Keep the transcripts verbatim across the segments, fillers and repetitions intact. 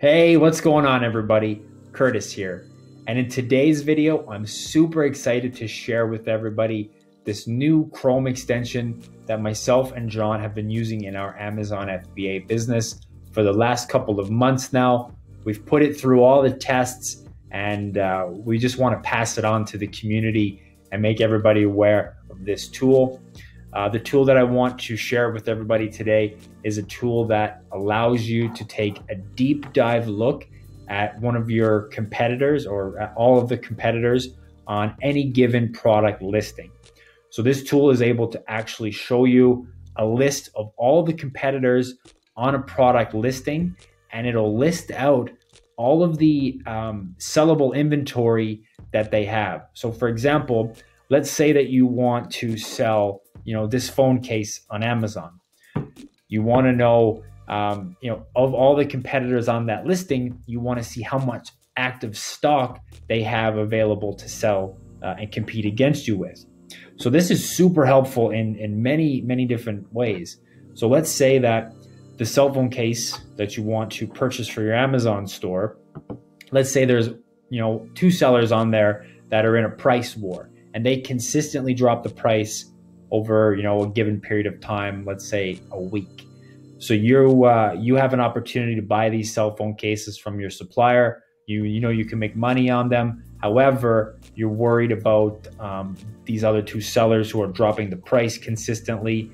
Hey, what's going on everybody? Curtis here. And in today's video, I'm super excited to share with everybody this new Chrome extension that myself and John have been using in our Amazon F B A business for the last couple of months now. We've put it through all the tests and uh, we just want to pass it on to the community and make everybody aware of this tool. Uh, the tool that I want to share with everybody today is a tool that allows you to take a deep dive look at one of your competitors or at all of the competitors on any given product listing. So this tool is able to actually show you a list of all the competitors on a product listing, and it'll list out all of the um, sellable inventory that they have. So for example, let's say that you want to sell you know, this phone case on Amazon. You want to know, um, you know, of all the competitors on that listing, you want to see how much active stock they have available to sell uh, and compete against you with. So this is super helpful in, in many, many different ways. So let's say that the cell phone case that you want to purchase for your Amazon store, let's say there's, you know, two sellers on there that are in a price war and they consistently drop the price over, you know, a given period of time, let's say a week. So you uh, you have an opportunity to buy these cell phone cases from your supplier. You you know you can make money on them. However, you're worried about um, these other two sellers who are dropping the price consistently.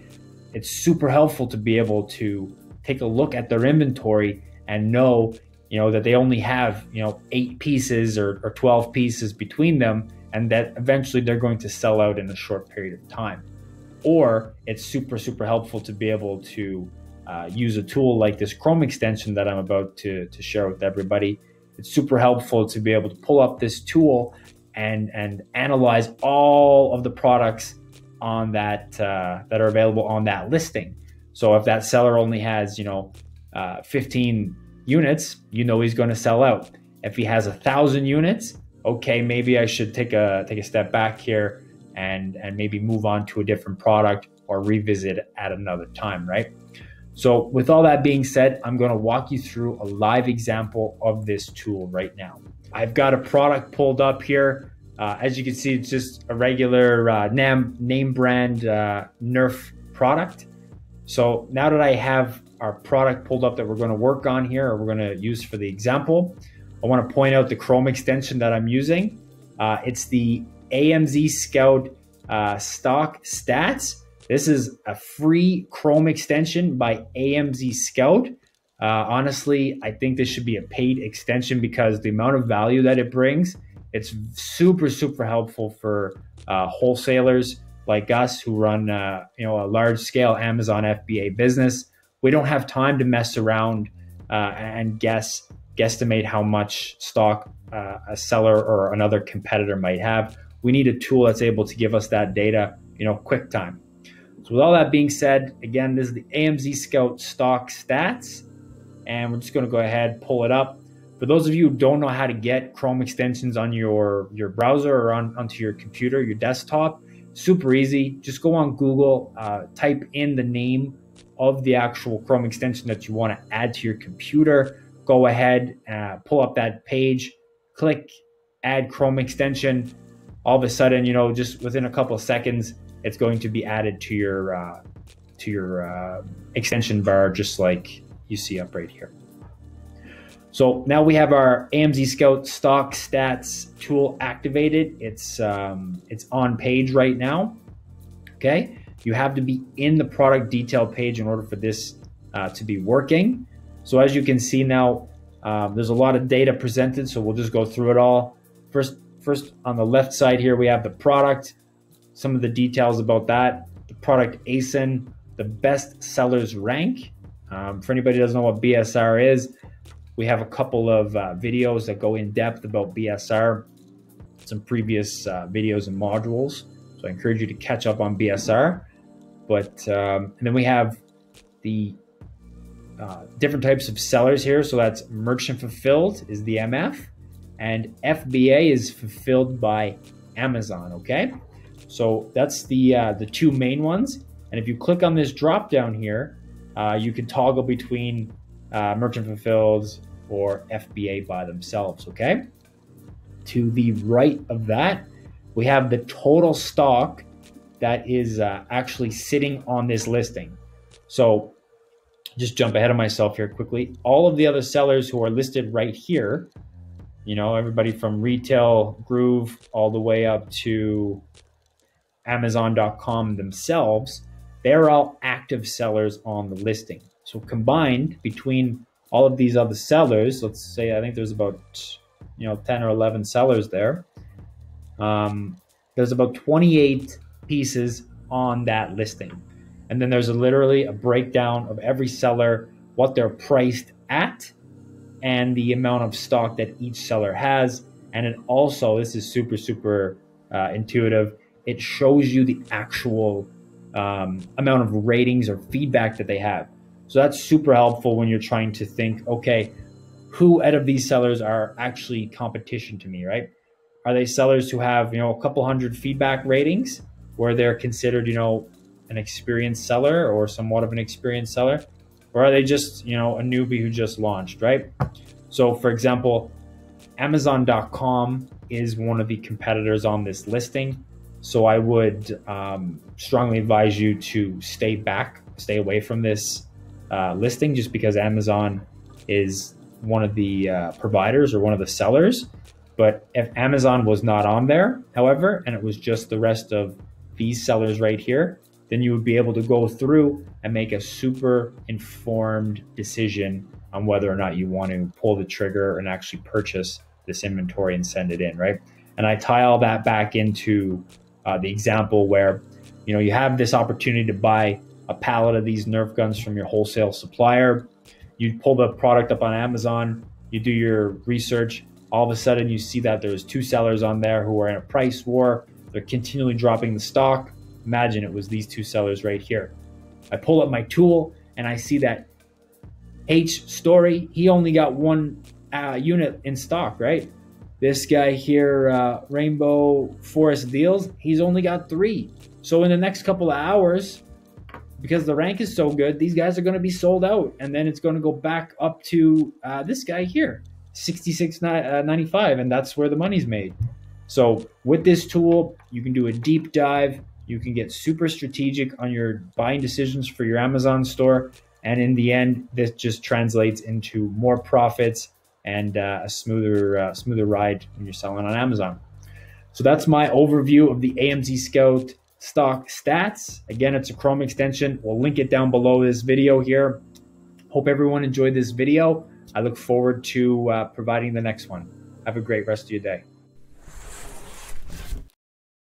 It's super helpful to be able to take a look at their inventory and know, you know, that they only have, you know, eight pieces or, or twelve pieces between them, and that eventually they're going to sell out in a short period of time. Or it's super, super helpful to be able to uh, use a tool like this Chrome extension that I'm about to, to share with everybody. It's super helpful to be able to pull up this tool and, and analyze all of the products on that, uh, that are available on that listing. So if that seller only has, you know, uh, fifteen units, you know, he's going to sell out. If he has a thousand units, okay, maybe I should take a, take a step back here and and maybe move on to a different product or revisit at another time, right? So with all that being said, I'm gonna walk you through a live example of this tool right now. I've got a product pulled up here. Uh, as you can see, it's just a regular uh, name, name brand uh, Nerf product. So now that I have our product pulled up that we're gonna work on here, or we're gonna use for the example, I wanna point out the Chrome extension that I'm using. Uh, it's the AMZScout uh, stock stats. This is a free Chrome extension by AMZScout. Uh, honestly, I think this should be a paid extension because the amount of value that it brings, it's super, super helpful for uh, wholesalers like us who run uh, you know, a large scale Amazon F B A business. We don't have time to mess around uh, and guess, guesstimate how much stock uh, a seller or another competitor might have. We need a tool that's able to give us that data, you know, quick time. So with all that being said, again, this is the AMZScout stock stats, and we're just going to go ahead, pull it up. For those of you who don't know how to get Chrome extensions on your, your browser or on, onto your computer, your desktop, super easy. Just go on Google, uh, type in the name of the actual Chrome extension that you want to add to your computer. Go ahead, uh, pull up that page, click add Chrome extension. All of a sudden, you know, just within a couple of seconds, it's going to be added to your uh, to your uh, extension bar, just like you see up right here. So now we have our AMZScout stock stats tool activated. It's um, it's on page right now. Okay, you have to be in the product detail page in order for this uh, to be working. So as you can see now, um, there's a lot of data presented. So we'll just go through it all first. First, on the left side here, we have the product, some of the details about that, the product A S I N, the best seller's rank. Um, for anybody who doesn't know what B S R is, we have a couple of uh, videos that go in depth about B S R, some previous uh, videos and modules. So I encourage you to catch up on B S R. But um, and then we have the uh, different types of sellers here. So that's merchant fulfilled is the M F. And F B A is fulfilled by Amazon, okay? So that's the, uh, the two main ones. And if you click on this drop down here, uh, you can toggle between uh, merchant fulfilled, or F B A by themselves, okay? To the right of that, we have the total stock that is uh, actually sitting on this listing. So just jump ahead of myself here quickly. All of the other sellers who are listed right here, you know, everybody from Retail Groove all the way up to Amazon dot com themselves, they're all active sellers on the listing. So combined between all of these other sellers, let's say, I think there's about, you know, ten or eleven sellers there. Um, there's about twenty-eight pieces on that listing. And then there's a, literally a breakdown of every seller, what they're priced at, and the amount of stock that each seller has. And it also, this is super, super uh, intuitive. It shows you the actual um, amount of ratings or feedback that they have. So that's super helpful when you're trying to think, okay, who out of these sellers are actually competition to me, right? Are they sellers who have, you know, a couple hundred feedback ratings where they're considered, you know, an experienced seller or somewhat of an experienced seller? Or are they just, you know, a newbie who just launched, right? So for example, Amazon dot com is one of the competitors on this listing. So I would um, strongly advise you to stay back, stay away from this uh, listing, just because Amazon is one of the uh, providers or one of the sellers. But if Amazon was not on there, however, and it was just the rest of these sellers right here, then you would be able to go through and make a super informed decision on whether or not you want to pull the trigger and actually purchase this inventory and send it in, right? And I tie all that back into uh, the example where, you know, you have this opportunity to buy a pallet of these Nerf guns from your wholesale supplier. You pull the product up on Amazon, you do your research, all of a sudden you see that there's two sellers on there who are in a price war. They're continually dropping the stock. Imagine it was these two sellers right here. I pull up my tool and I see that H Story, he only got one uh, unit in stock, right? This guy here, uh, Rainbow Forest Deals, he's only got three. So in the next couple of hours, because the rank is so good, these guys are going to be sold out. And then it's going to go back up to uh, this guy here, sixty-six ninety-five, and that's where the money's made. So with this tool, you can do a deep dive. You can get super strategic on your buying decisions for your Amazon store. And in the end, this just translates into more profits and uh, a smoother, uh, smoother ride when you're selling on Amazon. So that's my overview of the AMZScout stock stats. Again, it's a Chrome extension. We'll link it down below this video here. Hope everyone enjoyed this video. I look forward to uh, providing the next one. Have a great rest of your day.